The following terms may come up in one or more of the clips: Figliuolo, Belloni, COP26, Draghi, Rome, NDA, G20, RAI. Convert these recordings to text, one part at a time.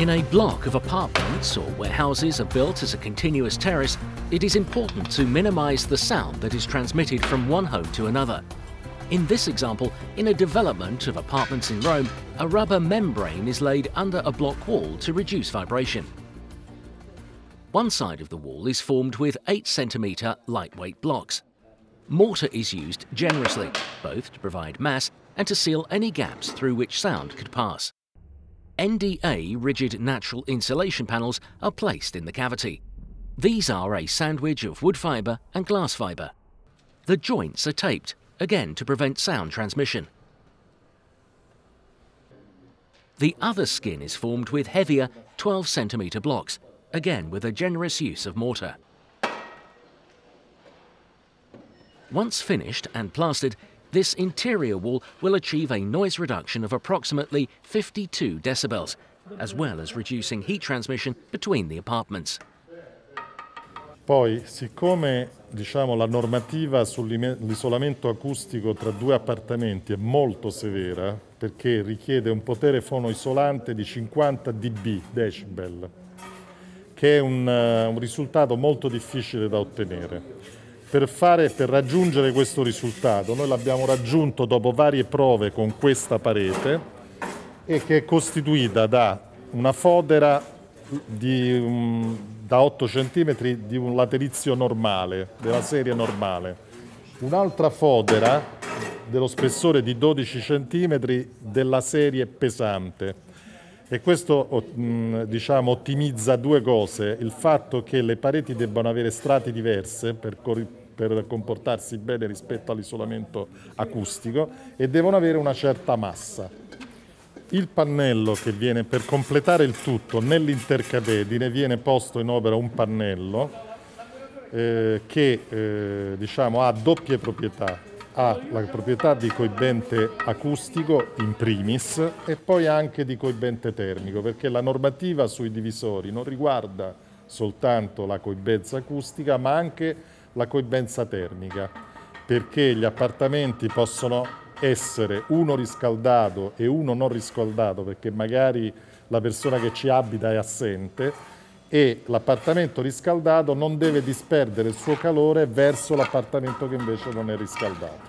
In a block of apartments or where houses are built as a continuous terrace, it is important to minimise the sound that is transmitted from one home to another. In this example, in a development of apartments in Rome, a rubber membrane is laid under a block wall to reduce vibration. One side of the wall is formed with 8 cm lightweight blocks. Mortar is used generously, both to provide mass and to seal any gaps through which sound could pass. NDA rigid natural insulation panels are placed in the cavity. These are a sandwich of wood fibre and glass fibre. The joints are taped, again to prevent sound transmission. The other skin is formed with heavier 12 cm blocks, again with a generous use of mortar. Once finished and plastered, this interior wall will achieve a noise reduction of approximately 52 decibels, as well as reducing heat transmission between the apartments. Poi, siccome la normativa sull'isolamento acustico tra due appartamenti è molto severa, perché richiede un potere fonoisolante di 50 dB, decibel, che è un risultato molto difficile da ottenere. Per raggiungere questo risultato, noi l'abbiamo raggiunto dopo varie prove con questa parete, e che è costituita da una fodera da 8 cm di un laterizio normale, della serie normale, un'altra fodera dello spessore di 12 cm della serie pesante. E questo ottimizza due cose: il fatto che le pareti debbano avere strati diverse per comportarsi bene rispetto all'isolamento acustico, e devono avere una certa massa. Il pannello che viene per completare il tutto nell'intercapedine, viene posto in opera un pannello che ha doppie proprietà. Ha la proprietà di coibente acustico in primis, e poi anche di coibente termico, perché la normativa sui divisori non riguarda soltanto la coibenza acustica, ma anche la coibenza termica, perché gli appartamenti possono essere uno riscaldato e uno non riscaldato, perché magari la persona che ci abita è assente, e l'appartamento riscaldato non deve disperdere il suo calore verso l'appartamento che invece non è riscaldato.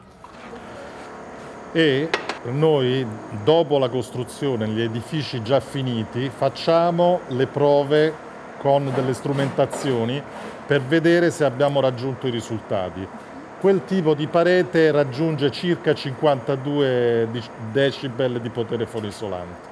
E noi, dopo la costruzione, gli edifici già finiti, facciamo le prove con delle strumentazioni per vedere se abbiamo raggiunto i risultati. Quel tipo di parete raggiunge circa 52 decibel di potere fonoisolante.